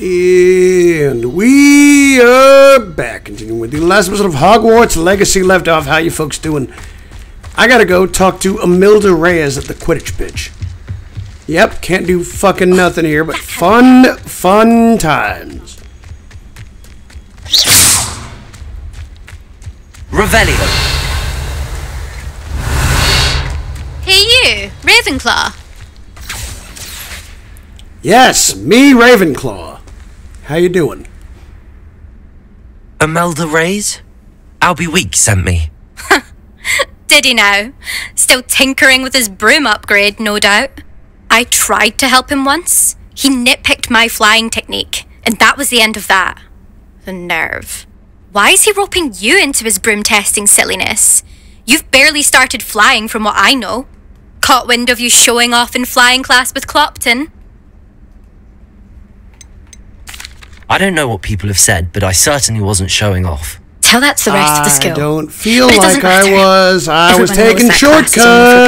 And we are back, continuing with the last episode of Hogwarts Legacy left off. How you folks doing? I gotta go talk to Imelda Reyes at the Quidditch pitch. Yep, can't do fucking nothing here, but fun times. Revelio. Hey you, Ravenclaw. Yes, me, Ravenclaw. How you doing? Imelda Reyes? Albie Weekes sent me. Did he now? Still tinkering with his broom upgrade, no doubt. I tried to help him once. He nitpicked my flying technique, and that was the end of that. The nerve. Why is he roping you into his broom testing silliness? You've barely started flying from what I know. Caught wind of you showing off in flying class with Clopton. I don't know what people have said, but I certainly wasn't showing off. Tell that to the rest of the school. I don't feel like I was. I was taking shortcuts.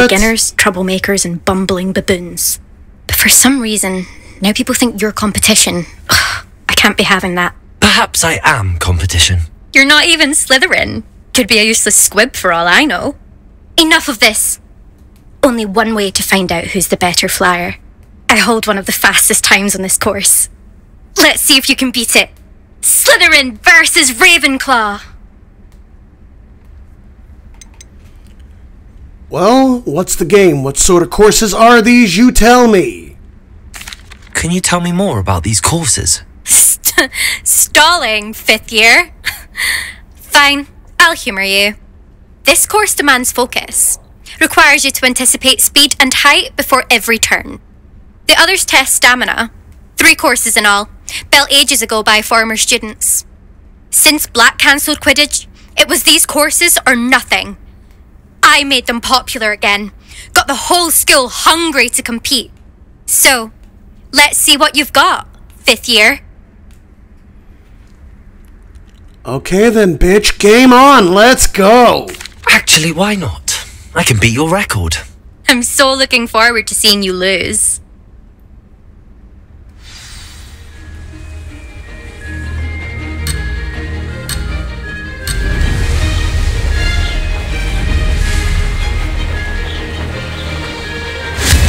For beginners, troublemakers, and bumbling baboons. But for some reason, now people think you're competition. Ugh, I can't be having that. Perhaps I am competition. You're not even Slytherin. Could be a useless squib for all I know. Enough of this. Only one way to find out who's the better flyer. I hold one of the fastest times on this course. Let's see if you can beat it. Slytherin versus Ravenclaw. Well, what's the game? What sort of courses are these? You tell me. Can you tell me more about these courses? Stalling, fifth year. Fine, I'll humor you. This course demands focus. Requires you to anticipate speed and height before every turn. The others test stamina. 3 courses in all, built ages ago by former students. Since Black cancelled Quidditch, it was these courses or nothing. I made them popular again, got the whole school hungry to compete. So, let's see what you've got, 5th year. Okay then, bitch, game on, let's go! Actually, why not? I can beat your record. I'm so looking forward to seeing you lose.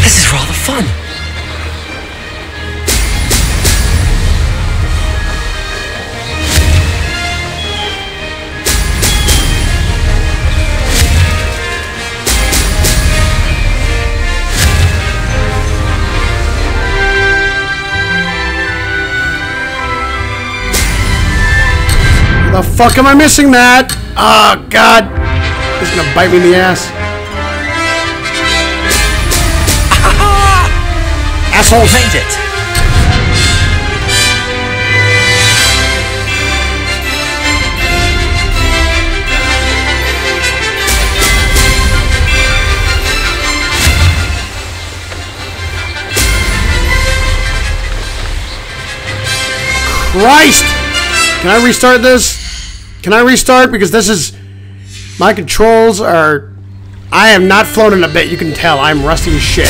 This is rather fun. The fuck am I missing that? Oh God, it's gonna bite me in the ass. Asshole made it. Christ! Can I restart this? Can I restart? Because this is... My controls are... I am not flown in a bit, you can tell. I'm rusty as shit.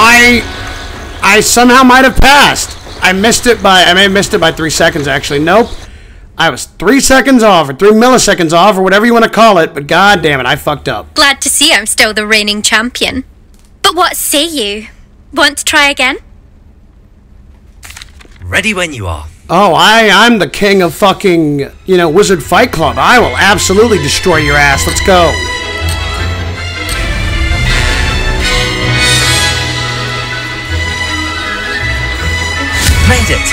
I somehow might have passed. I missed it by, I may have missed it by 3 seconds, actually. Nope. I was 3 seconds off, or 3 milliseconds off, or whatever you want to call it, but god damn it, I fucked up. Glad to see I'm still the reigning champion. But what say you? Want to try again? Ready when you are. Oh, I'm the king of fucking, you know, Wizard Fight Club. I will absolutely destroy your ass. Let's go. Made it.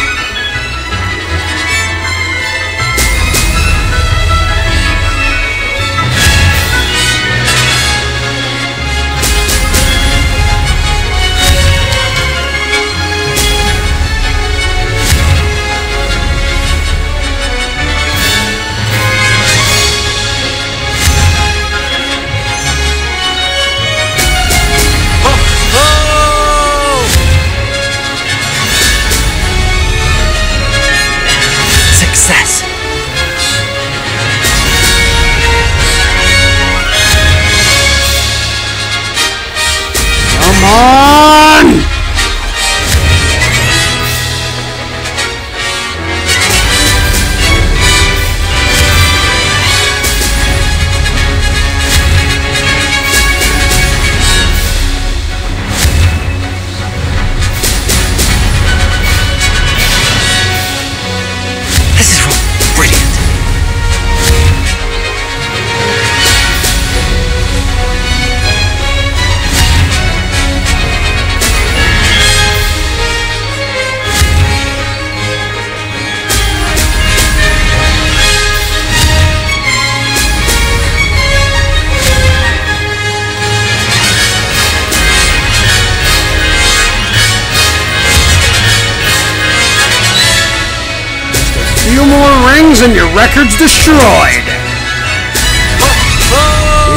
And your record's destroyed.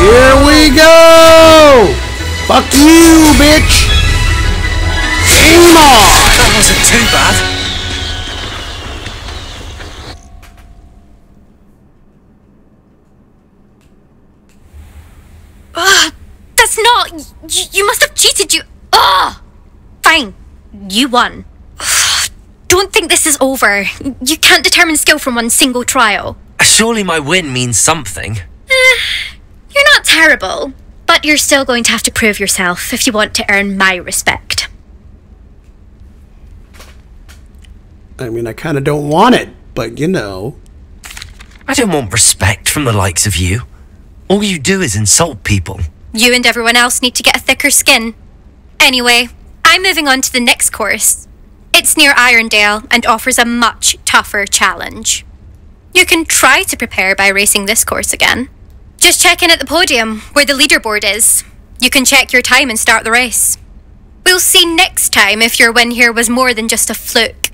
Here we go. Fuck you, bitch. Ingmar. That wasn't too bad. That's not. You must have cheated. You. Fine. You won. Don't think this is over. You can't determine skill from one single trial. Surely my win means something. You're not terrible, but you're still going to have to prove yourself if you want to earn my respect. I mean, I kind of don't want it, but you know. I don't want respect from the likes of you. All you do is insult people. You and everyone else need to get a thicker skin. Anyway, I'm moving on to the next course. It's near Irondale and offers a much tougher challenge. You can try to prepare by racing this course again. Just check in at the podium where the leaderboard is. You can check your time and start the race. We'll see next time if your win here was more than just a fluke,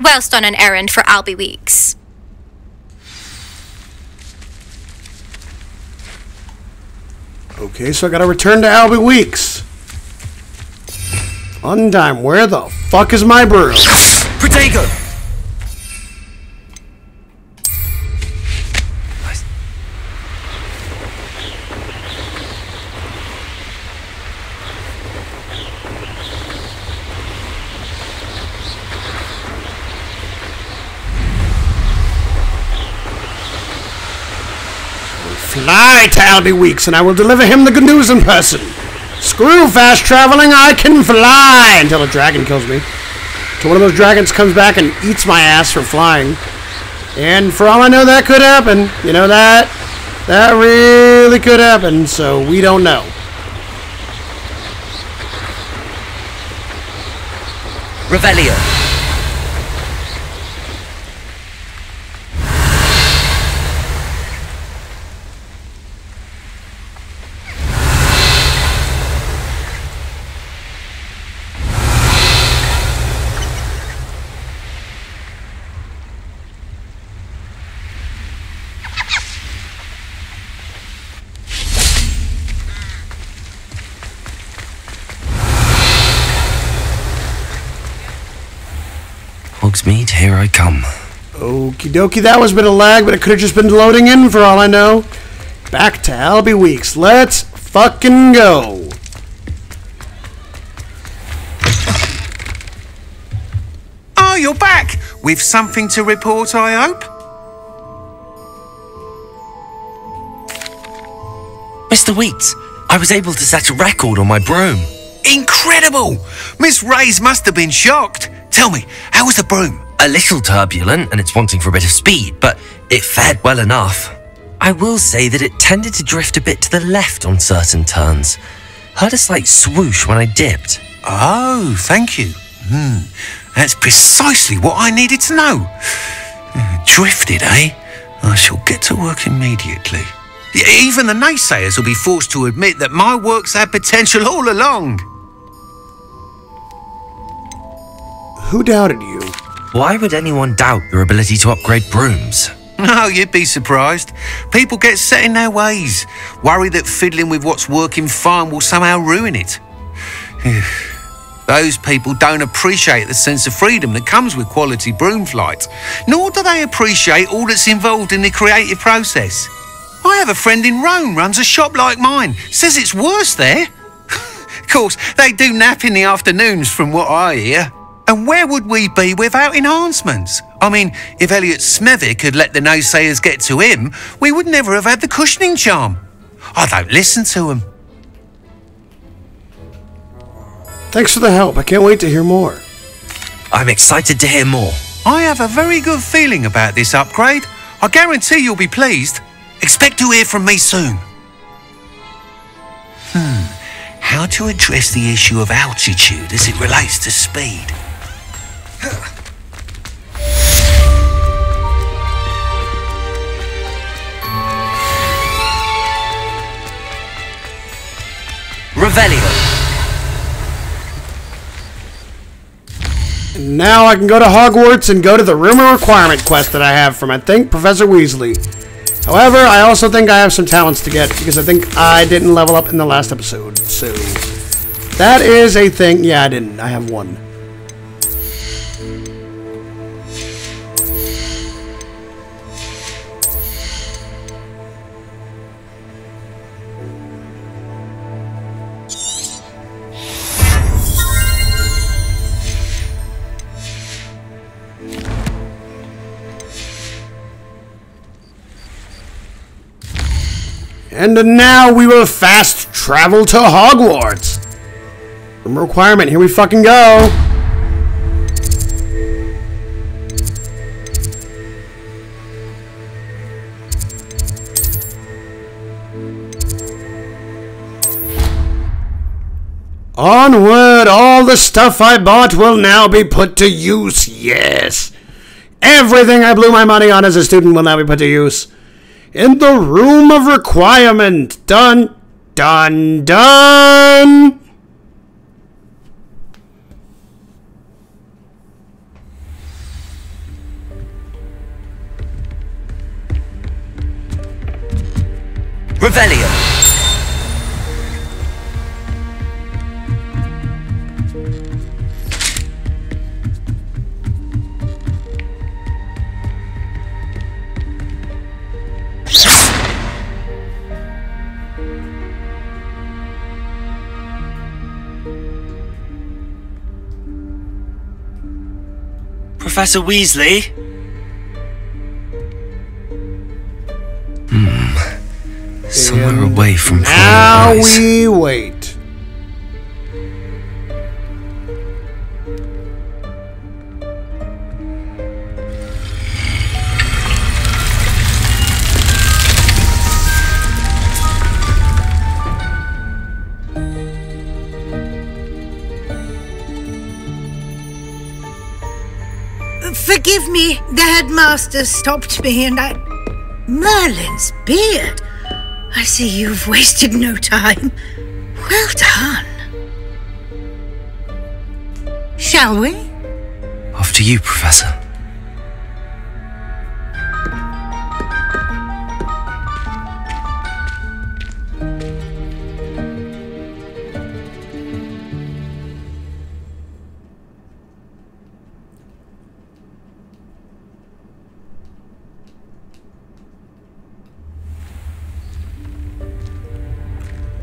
whilst on an errand for Albie Weekes. Okay, so I gotta return to Albie Weekes. On time, where the fuck is my brew? Protego! Nice. Fly to Albie Weekes and I will deliver him the good news in person. Screw fast traveling, I can fly! Until a dragon kills me. Until one of those dragons comes back and eats my ass for flying. And for all I know, that could happen. You know that? That really could happen, so we don't know. Revelio. Hogsmeade, here I come. Okie dokie, that was a bit of lag, but it could have just been loading in for all I know. Back to Albie Weekes. Let's fucking go. With something to report, I hope? Mr. Weeks, I was able to set a record on my broom. Incredible! Miss Reyes must have been shocked. Tell me, how was the broom? A little turbulent, and it's wanting for a bit of speed, but it fared well enough. I will say that it tended to drift a bit to the left on certain turns. Heard a slight swoosh when I dipped. Oh, thank you. That's precisely what I needed to know. Drifted, eh? I shall get to work immediately. Even the naysayers will be forced to admit that my work's had potential all along. Who doubted you? Why would anyone doubt your ability to upgrade brooms? Oh, you'd be surprised. People get set in their ways, worry that fiddling with what's working fine will somehow ruin it. Those people don't appreciate the sense of freedom that comes with quality broom flight, nor do they appreciate all that's involved in the creative process. I have a friend in Rome, runs a shop like mine, says it's worse there. Of course, they do nap in the afternoons from what I hear. And where would we be without enhancements? I mean, if Elliot Smethwyck had let the naysayers get to him, we would never have had the cushioning charm. I don't listen to him. Thanks for the help. I can't wait to hear more. I'm excited to hear more. I have a very good feeling about this upgrade. I guarantee you'll be pleased. Expect to hear from me soon. How to address the issue of altitude as it relates to speed? Revelio. And now I can go to Hogwarts and go to the Room of Requirement quest that I have from, I think, Professor Weasley. However, I also think I have some talents to get, because I think I didn't level up in the last episode, so... That is a thing. Yeah, I didn't. I have one. And now we will fast travel to Hogwarts. Room requirement, here we fucking go. Onward, all the stuff I bought will now be put to use, yes. Everything I blew my money on as a student will now be put to use. In the Room of Requirement. Dun, dun, dun. Revelio. Professor Weasley? Somewhere away from flying eyes. Now we wait. Forgive me, the headmaster stopped me and I... Merlin's beard! I see you've wasted no time. Well done. Shall we? After you, Professor.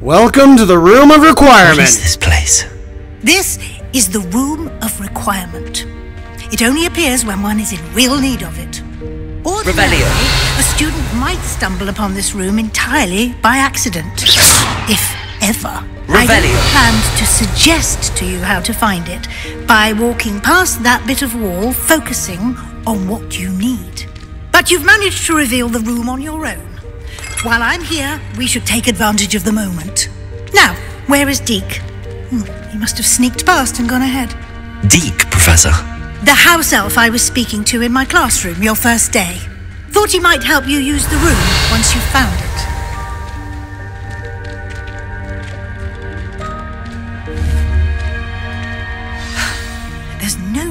Welcome to the Room of Requirement. What is this place? This is the Room of Requirement. It only appears when one is in real need of it. Ordinarily, a student might stumble upon this room entirely by accident, if ever. Rebellion. I planned to suggest to you how to find it by walking past that bit of wall, focusing on what you need. But you've managed to reveal the room on your own. While I'm here, we should take advantage of the moment. Now, where is Deke? He must have sneaked past and gone ahead. Deke, Professor? The house elf I was speaking to in my classroom your first day. Thought he might help you use the room once you found it.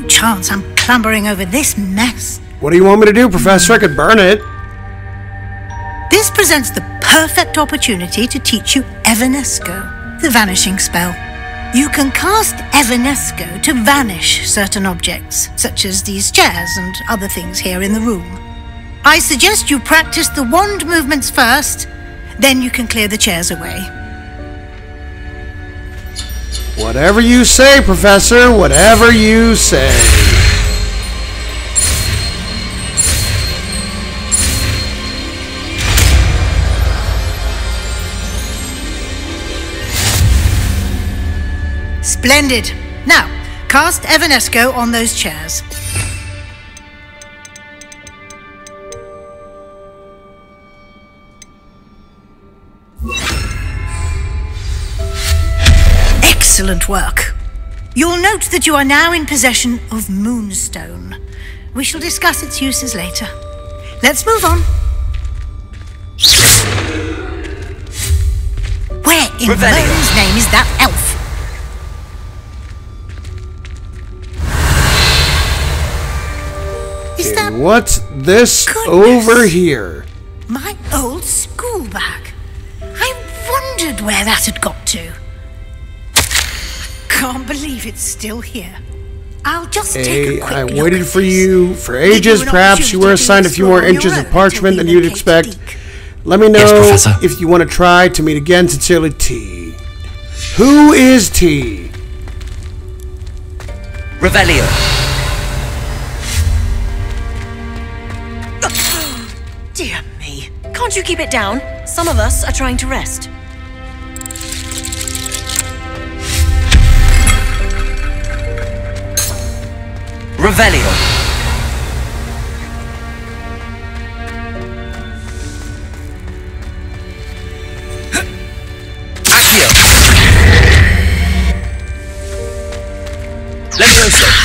Chance I'm clambering over this mess. What do you want me to do, Professor? I could burn it. This presents the perfect opportunity to teach you Evanesco, the vanishing spell. You can cast Evanesco to vanish certain objects, such as these chairs and other things here in the room. I suggest you practice the wand movements first, then you can clear the chairs away. Whatever you say, Professor, whatever you say. Splendid. Now, cast Evanesco on those chairs. Excellent work. You'll note that you are now in possession of Moonstone. We shall discuss its uses later. Let's move on. Where in Merlin's name is that elf? Is that... What's this over here? My old school bag. I wondered where that had got to. I can't believe it's still here. I'll just take a quick look. I waited for you for ages. Perhaps you were assigned a few more inches of parchment than you'd expect. Let me know if you want to try to meet again. Sincerely, T. Who is T? Revelio. Dear me. Can't you keep it down? Some of us are trying to rest. Revelio. Accio. Levioso.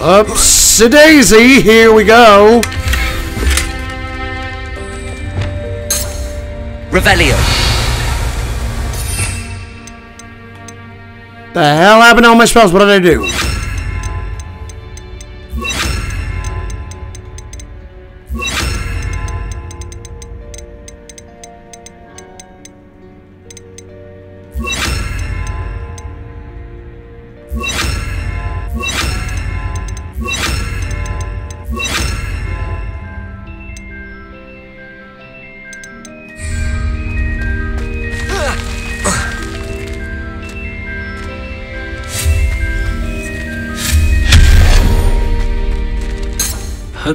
Upsy-daisy, here we go. Revelio. The hell happened to all my spells? What did I do?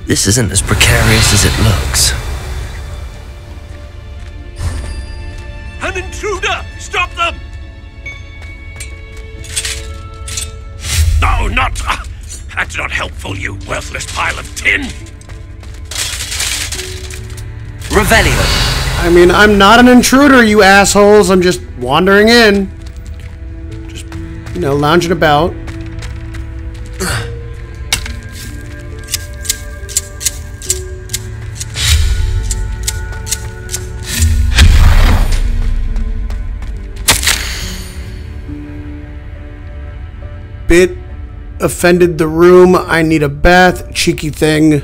This isn't as precarious as it looks. An intruder! Stop them! No, not... that's not helpful, you worthless pile of tin! Revelio. I mean, I'm not an intruder, you assholes. I'm just wandering in. Just, you know, lounging about. Bit offended the room. I need a bath. Cheeky thing.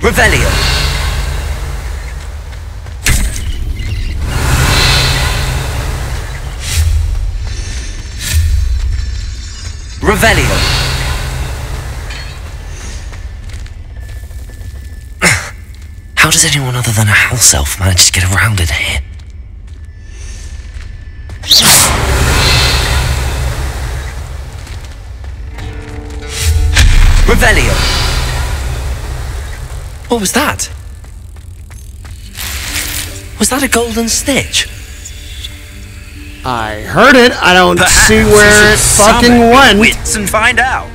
Revelio. Revelio. How does anyone other than a house elf manage to get around in here? Revelio! What was that? Was that a golden snitch? I heard it. I don't see where it fucking went. Wits and find out.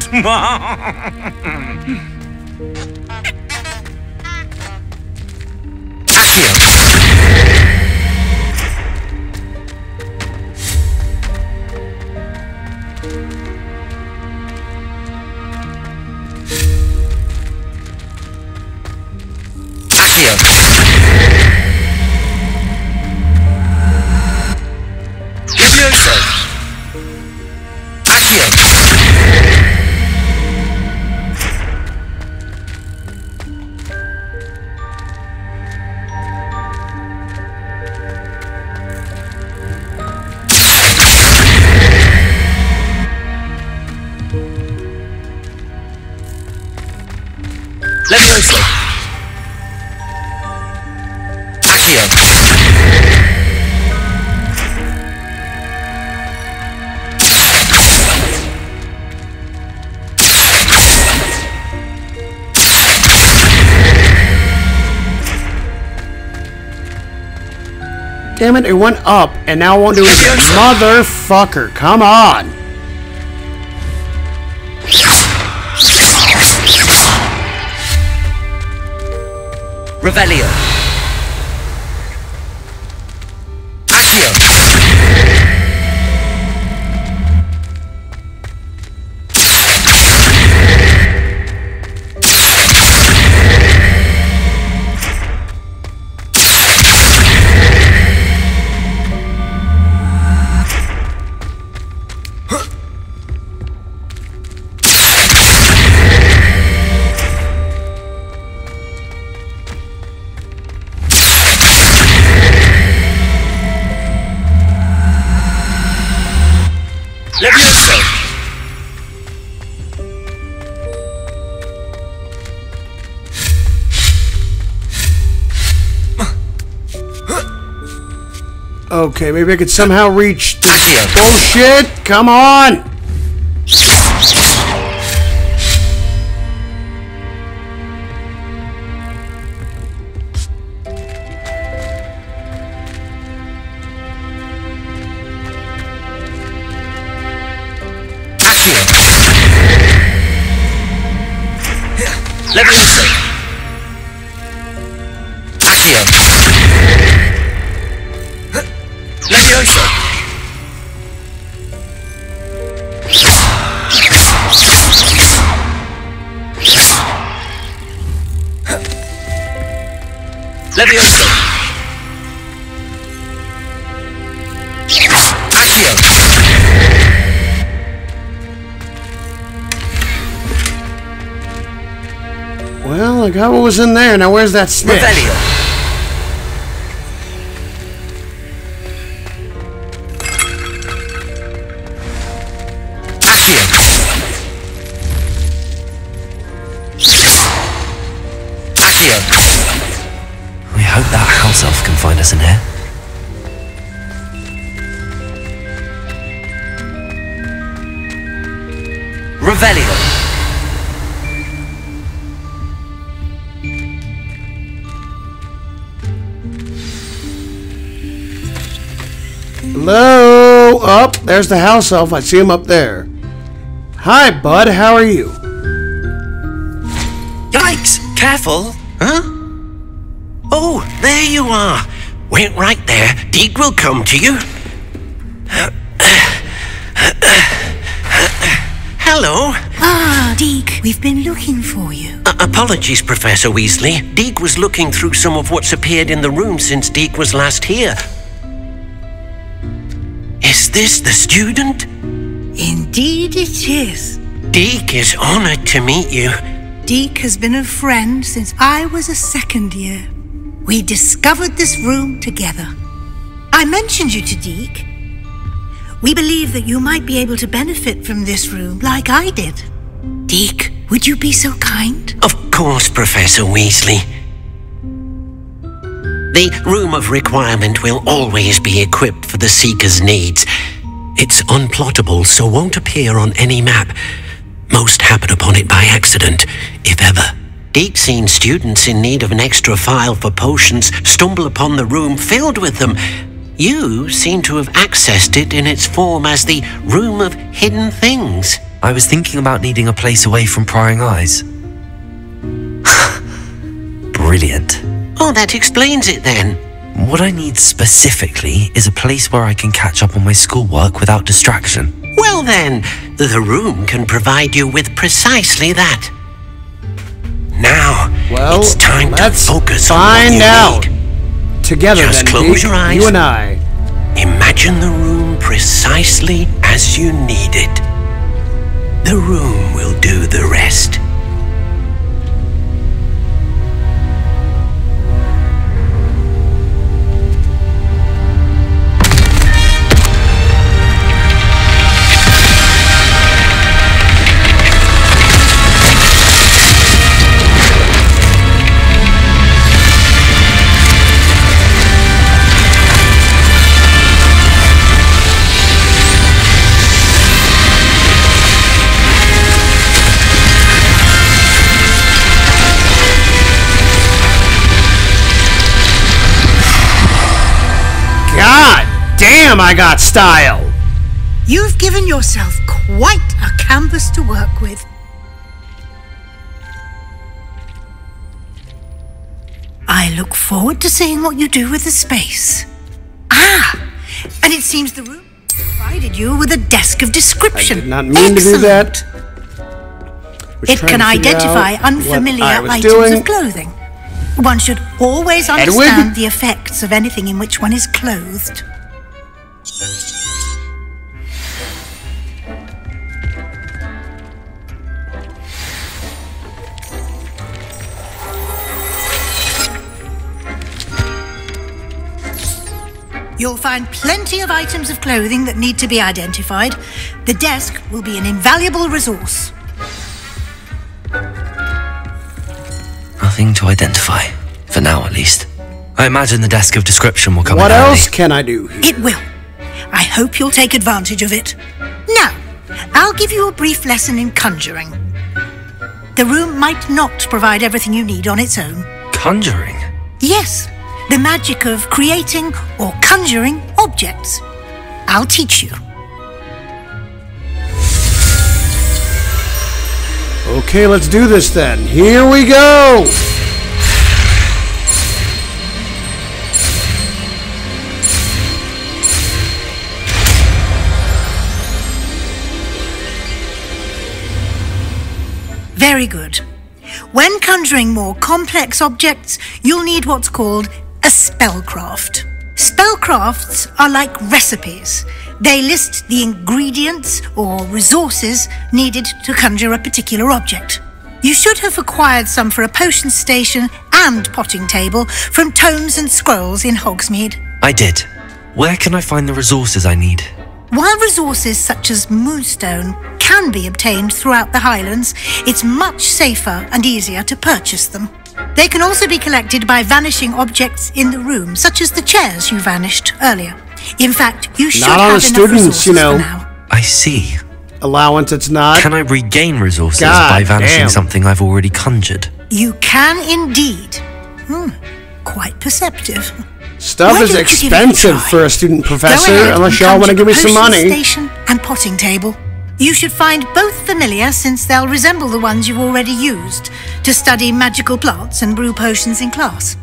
Damn it, it went up and now won't do it again. Motherfucker, come on. Revelio. Accio. Okay, maybe I could somehow reach this bullshit. Come on! Well, like, how was in there? Now, where's that snitch? Revelio. Hello? Up, there's the house elf. I see him up there. Hi, bud. How are you? Yikes! Careful. Huh? Oh, there you are. Went right there. Deke will come to you. Hello. Ah, Deke. We've been looking for you. Apologies, Professor Weasley. Deke was looking through some of what's appeared in the room since Deke was last here. Is this the student? Indeed it is. Deke is honored to meet you. Deke has been a friend since I was a second year. We discovered this room together. I mentioned you to Deke. We believe that you might be able to benefit from this room like I did. Deke, would you be so kind? Of course, Professor Weasley. The Room of Requirement will always be equipped for the Seeker's needs. It's unplottable, so won't appear on any map. Most happen upon it by accident, if ever. Deep-seen students in need of an extra file for potions stumble upon the room filled with them. You seem to have accessed it in its form as the Room of Hidden Things. I was thinking about needing a place away from prying eyes. Brilliant. Oh, that explains it then. What I need specifically is a place where I can catch up on my schoolwork without distraction. Well then, the room can provide you with precisely that. Now, well, it's time to focus on what you need. Together just then, close your eyes. You and I. Imagine the room precisely as you need it. The room will do the rest. I got style. You've given yourself quite a canvas to work with. I look forward to seeing what you do with the space. Ah, and it seems the room provided you with a desk of description. I did not mean to do that. It can identify unfamiliar items of clothing. One should always understand the effects of anything in which one is clothed. You'll find plenty of items of clothing that need to be identified. The desk will be an invaluable resource. Nothing to identify, for now at least. I imagine the desk of description will come in handy. What else can I do here? It will. I hope you'll take advantage of it. Now, I'll give you a brief lesson in conjuring. The room might not provide everything you need on its own. Conjuring? Yes, the magic of creating or conjuring objects. I'll teach you. Okay, let's do this then. Here we go! Very good. When conjuring more complex objects, you'll need what's called a spellcraft. Spellcrafts are like recipes. They list the ingredients or resources needed to conjure a particular object. You should have acquired some for a potion station and potting table from tomes and scrolls in Hogsmeade. I did. Where can I find the resources I need? While resources such as moonstone can be obtained throughout the Highlands, it's much safer and easier to purchase them. They can also be collected by vanishing objects in the room, such as the chairs you vanished earlier. In fact, you should have enough resources for now. I see. Allowance, it's not. Can I regain resources by vanishing something I've already conjured? You can indeed. Quite perceptive. Stuff is expensive for a student professor, unless y'all want to give me some money. Station and potting table. You should find both familiar, since they'll resemble the ones you've already used to study magical plants and brew potions in class.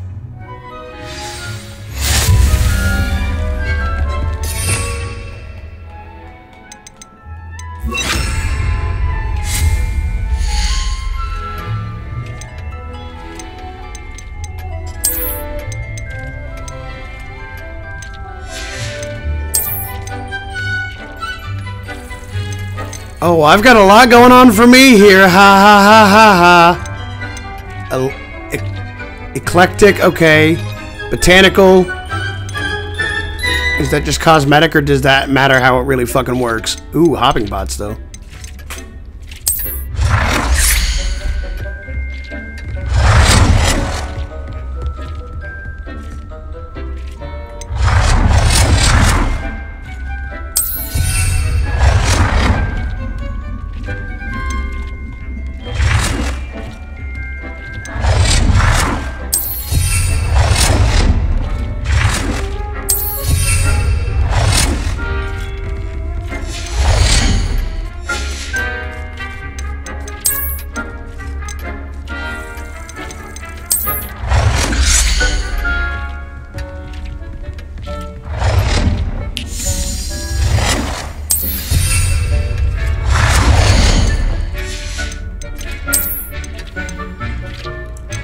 Oh, I've got a lot going on for me here. Ha ha ha ha ha. Eclectic, okay. Botanical. Is that just cosmetic, or does that matter how it really fucking works? Ooh, hopping bots though.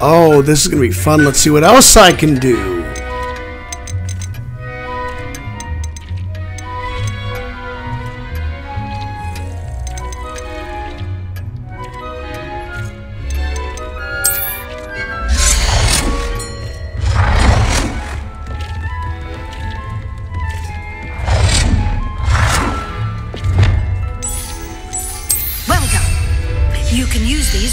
Oh, this is going to be fun. Let's see what else I can do.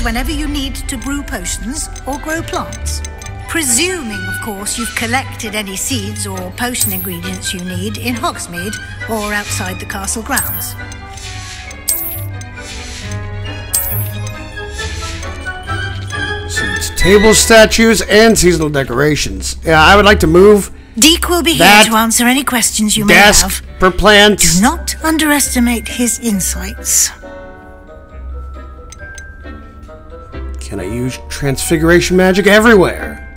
Whenever you need to brew potions or grow plants. Presuming, of course, you've collected any seeds or potion ingredients you need in Hogsmeade or outside the castle grounds. So it's table statues and seasonal decorations. Yeah, I would like to move. Deke will be here to answer any questions you may have. For plants. Do not underestimate his insights. Can I use transfiguration magic everywhere?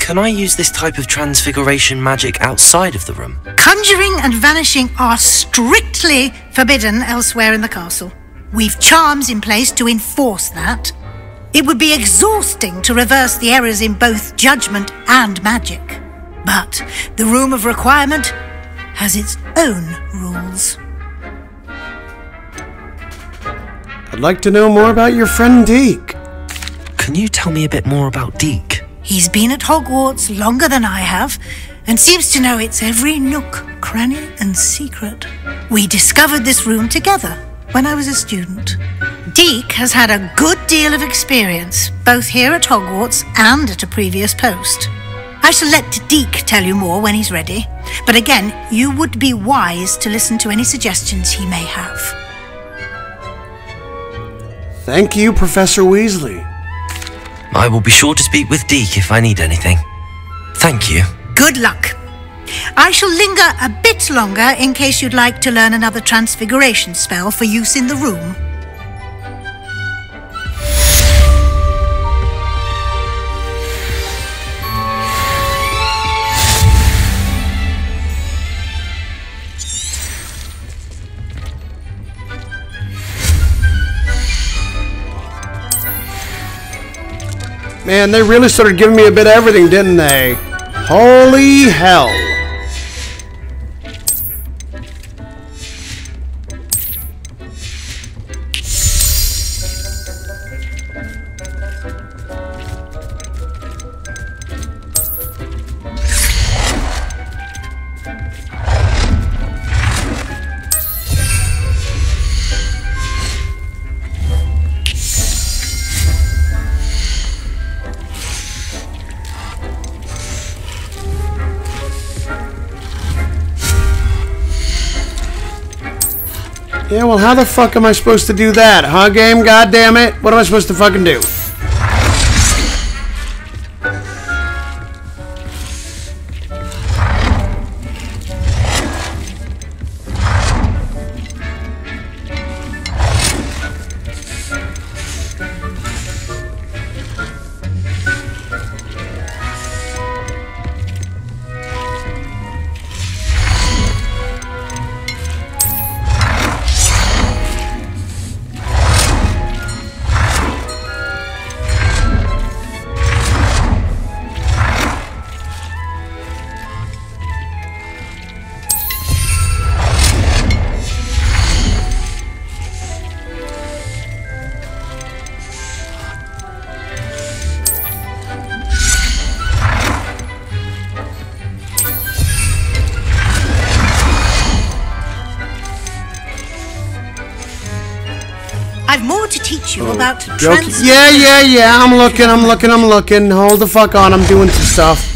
Can I use this type of transfiguration magic outside of the room? Conjuring and vanishing are strictly forbidden elsewhere in the castle. We've charms in place to enforce that. It would be exhausting to reverse the errors in both judgment and magic. But the Room of Requirement has its own rules. I'd like to know more about your friend Deke. Can you tell me a bit more about Deke? He's been at Hogwarts longer than I have, and seems to know its every nook, cranny, and secret. We discovered this room together when I was a student. Deke has had a good deal of experience, both here at Hogwarts and at a previous post. I shall let Deke tell you more when he's ready, but again, you would be wise to listen to any suggestions he may have. Thank you, Professor Weasley. I will be sure to speak with Deke if I need anything. Thank you. Good luck. I shall linger a bit longer in case you'd like to learn another transfiguration spell for use in the room. Man, they really started giving me a bit of everything, didn't they? Holy hell. Yeah, well, how the fuck am I supposed to do that, huh, game? God damn it! What am I supposed to fucking do? Yeah, I'm looking. Hold the fuck on, I'm doing some stuff.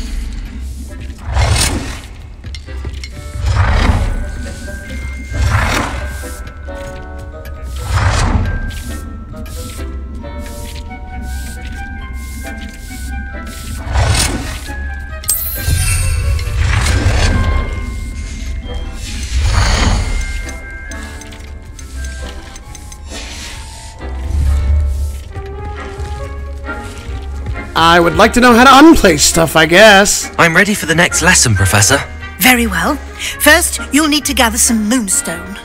I would like to know how to unplace stuff, I guess. I'm ready for the next lesson, Professor. Very well. First, you'll need to gather some moonstone.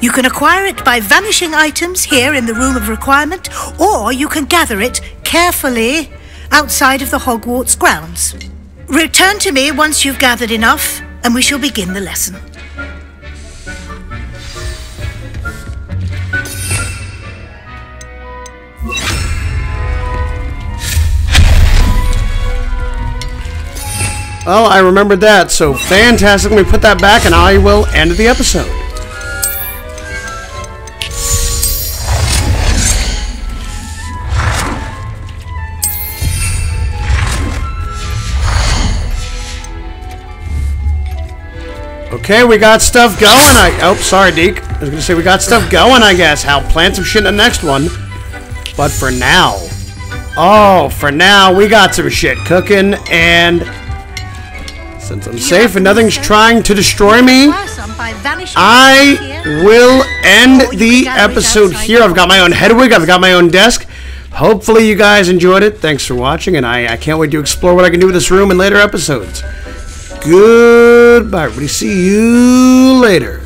You can acquire it by vanishing items here in the Room of Requirement, or you can gather it carefully outside of the Hogwarts grounds. Return to me once you've gathered enough, and we shall begin the lesson. Well, I remembered that, so fantastic. Let me put that back and I will end the episode. Okay, we got stuff going. Oh, sorry, Deke. I was gonna say we got stuff going, I guess. I'll plant some shit in the next one. But for now. Oh, for now, we got some shit cooking, and since I'm safe and nothing's trying to destroy me, I will end the episode here. I've got my own Hedwig. I've got my own desk. Hopefully you guys enjoyed it. Thanks for watching, and I can't wait to explore what I can do with this room in later episodes. Goodbye, everybody. See you later.